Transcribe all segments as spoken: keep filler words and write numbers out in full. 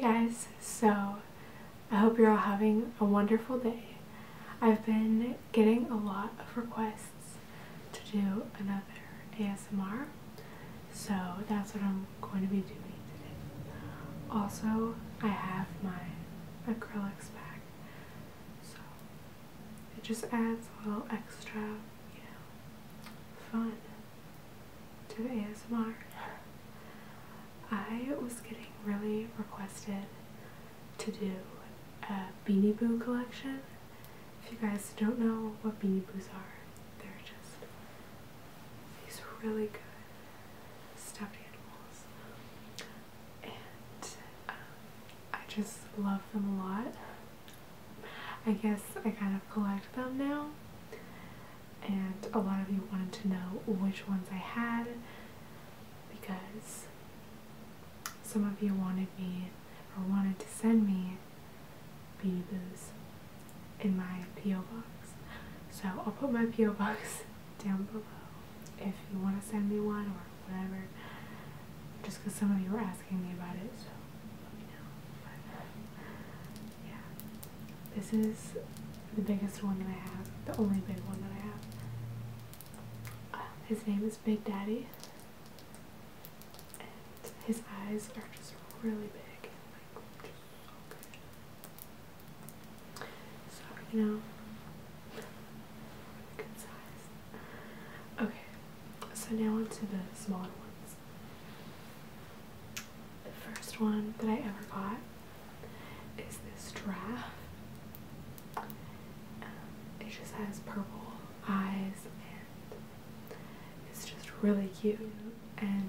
Hey guys, so I hope you're all having a wonderful day. I've been getting a lot of requests to do another A S M R, so that's what I'm going to be doing today. Also, I have my acrylics back, so it just adds a little extra, you know, fun to the A S M R. I was getting really requested to do a Beanie Boo collection. If you guys don't know what Beanie Boos are, they're just these really good stuffed animals, and um, I just love them a lot. I guess I kind of collect them now, and a lot of you wanted to know which ones I had because some of you wanted me, or wanted to send me, Beanie Boos in my P O box. So I'll put my P O box down below if you want to send me one or whatever, just because some of you were asking me about it, so let me know. But yeah, this is the biggest one that I have, the only big one that I have. Uh, his name is Big Daddy. His eyes are just really big, like, just so good. So, you know, really good size. Okay, so now onto the smaller ones. The first one that I ever got is this giraffe. Um, it just has purple eyes, and it's just really cute, and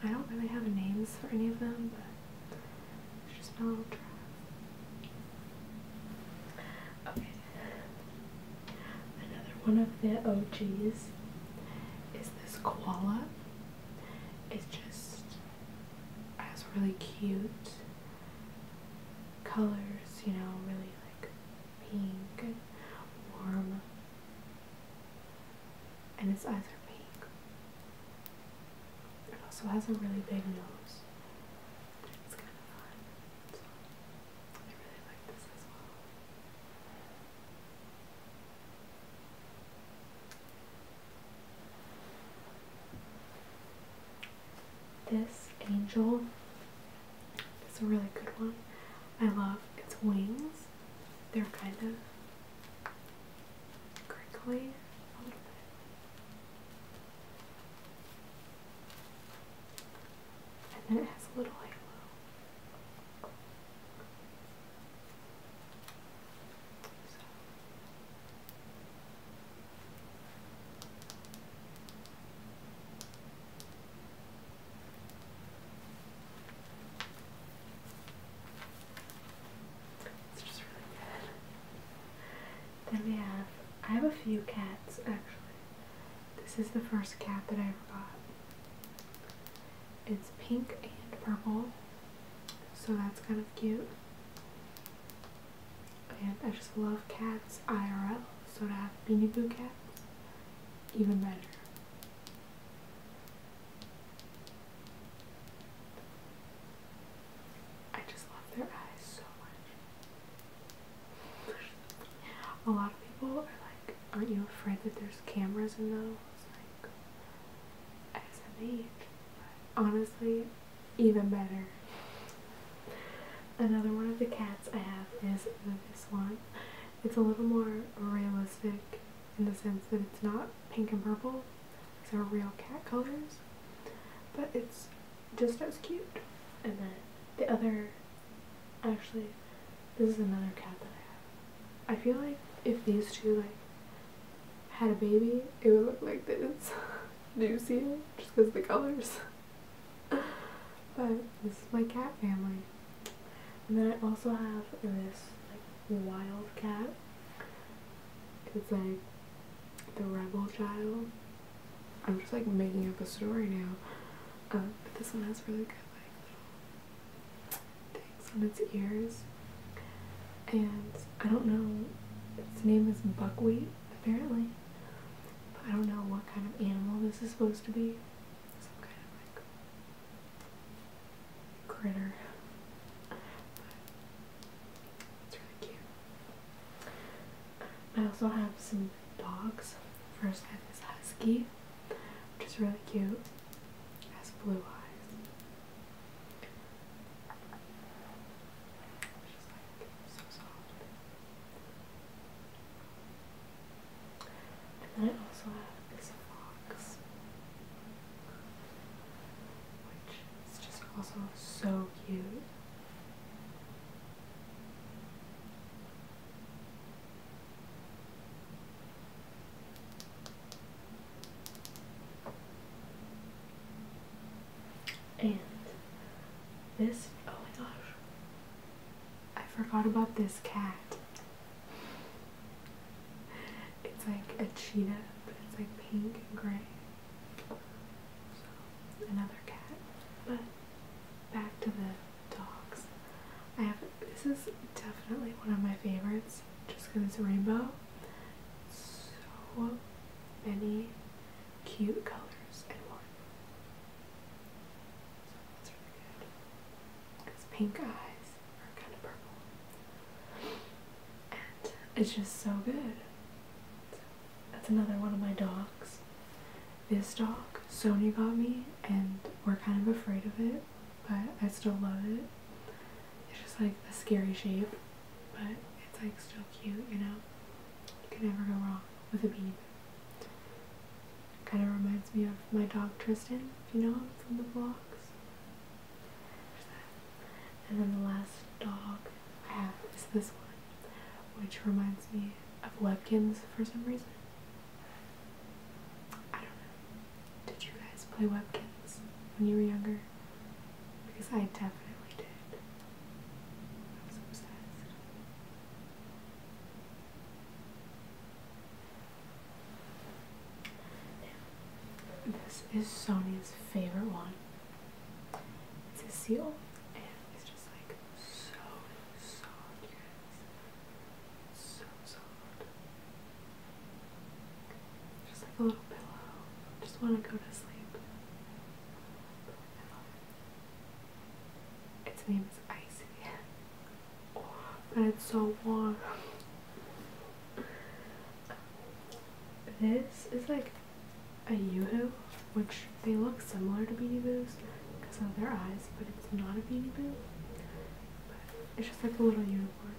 I don't really have names for any of them, but it's just my little giraffe. Okay. Another one of the O Gs is this koala. It just has really cute colors, you know, really like pink and warm. And its eyes are So it has a really big nose. It's kind of fun. So I really like this as well. This angel is a really good one. I love its wings. They're kind of crinkly. And it has a little halo. So. It's just really good. Then we have, I have a few cats actually. This is the first cat that I ever got. It's pink and purple, so that's kind of cute. And I just love cats I R L, so to have Beanie Boo cats, even better. I just love their eyes so much. A lot of people are like, aren't you afraid that there's cameras in those? Like, A S M R. Honestly, even better. Another one of the cats I have is this one. It's a little more realistic in the sense that it's not pink and purple. These are real cat colors, but it's just as cute. And then the other, actually, this is another cat that I have. I feel like if these two like had a baby, it would look like this. Do you see it? Just because of the colors. But this is my cat family. And then I also have this like wild cat. It's like the rebel child. I'm just like making up a story now. Um, but this one has really good like little things on its ears. And I don't know, its name is Buckwheat apparently. But I don't know what kind of animal this is supposed to be. Critter. I also have some dogs. First I have this husky, which is really cute. It has blue eyes. She's like so soft. And then I also have this fox, which is just also so cute. And this, oh my gosh, I forgot about this cat. It's like a cheetah, but it's like pink and gray. So, another cat. But back to the dogs. I have, this is definitely one of my favorites, just because it's rainbow. So many cute colors. Pink eyes are kind of purple, and it's just so good. That's another one of my dogs. This dog, Sonya got me, and we're kind of afraid of it, but I still love it. It's just like a scary shape, but it's like still cute, you know? You can never go wrong with a Beanie Boo. Kind of reminds me of my dog Tristan, if you know him from the vlog. And then the last dog I have is this one, which reminds me of Webkinz for some reason. I don't know. Did you guys play Webkinz when you were younger? Because I definitely did. I was obsessed. Now, this is Sonya's favorite one. It's a seal. A little pillow. Just want to go to sleep. I love it. Its name is Icy. Oh, but it's so warm. This is like a Yoohoo, which they look similar to Beanie Boos because of their eyes, but it's not a Beanie Boo. But it's just like a little unicorn.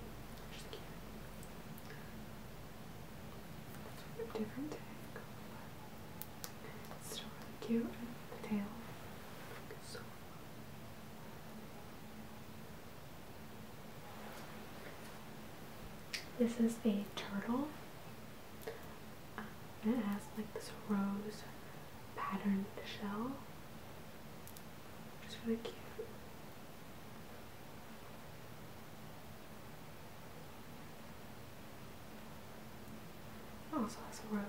It's just cute. Different. Cute and the tail. So. This is a turtle. Um, and it has like this rose patterned shell, which is really cute. It also has a rose.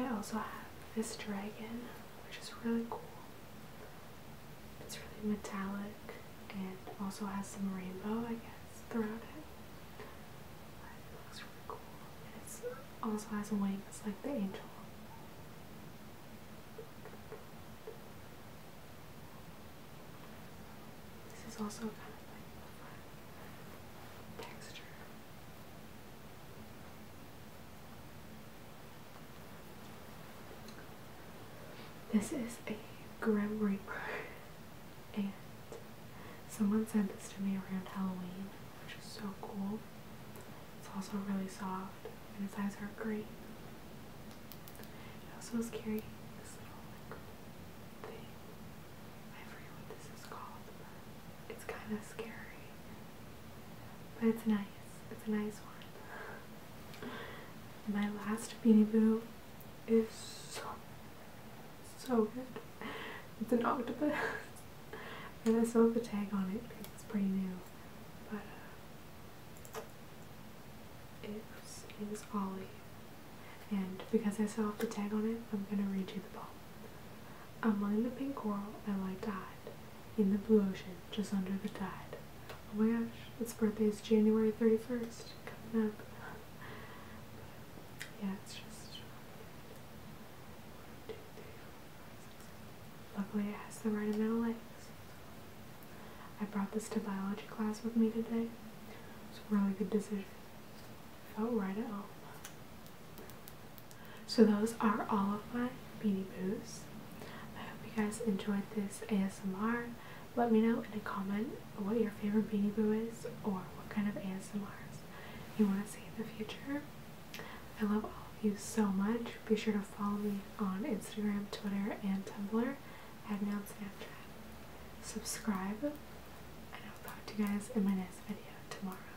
I also have this dragon, which is really cool. It's really metallic and also has some rainbow, I guess, throughout it. But it looks really cool. And it also has wings like the angel. This is also kind of like a fun texture. This is a Grim Reaper, and someone sent this to me around Halloween, which is so cool. It's also really soft, and its eyes are green. It also is carrying this little like thing. I forget what this is called, but it's kind of scary. But it's nice. It's a nice one. My last Beanie Boo is so So good. It's an octopus. And I still have the tag on it because it's pretty new. But uh, its name is Ollie. And because I still have the tag on it, I'm gonna read you the poem. Among the pink coral I lie died, in the blue ocean, just under the tide. Oh my gosh, its birthday is January thirty-first, coming up. But yeah, it's just way it has the right amount of legs. I brought this to biology class with me today. It's a really good decision. Felt right at home. So those are all of my Beanie Boos. I hope you guys enjoyed this A S M R. Let me know in a comment what your favorite Beanie Boo is or what kind of A S M Rs you want to see in the future. I love all of you so much. Be sure to follow me on Instagram, Twitter, and Tumblr, add me on Snapchat. Subscribe, and I'll talk to you guys in my next video tomorrow.